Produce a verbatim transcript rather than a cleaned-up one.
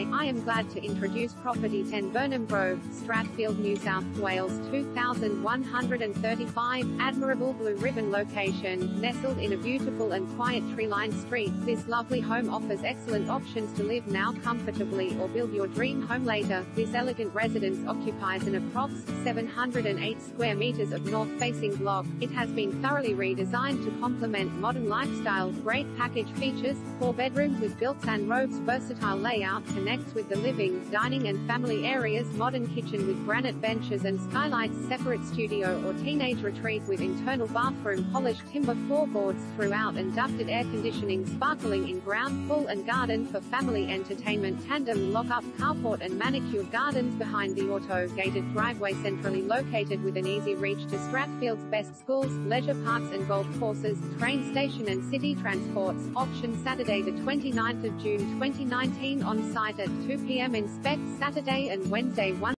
Hi, I am glad to introduce Property ten Birnam Grove, Strathfield, New South Wales two thousand one hundred thirty-five, admirable blue ribbon location, nestled in a beautiful and quiet tree-lined street. This lovely home offers excellent options to live now comfortably or build your dream home later. This elegant residence occupies an approx seven hundred eight square metres of north-facing block. It has been thoroughly redesigned to complement modern lifestyle. Great package features, four bedrooms with built-in robes, versatile layout, connects with the living, dining and family areas, modern kitchen with granite benches and skylights, separate studio or teenage retreat with internal bathroom, polished timber floorboards throughout and ducted air conditioning, sparkling in-ground pool and garden for family entertainment, tandem lock-up carport and manicured gardens behind the auto-gated driveway, centrally located with an easy reach to Strathfield's best schools, leisure parks and golf courses, train station and city transports. Auction Saturday the twenty-ninth of June twenty nineteen on site at two p m Inspect Saturday and Wednesday one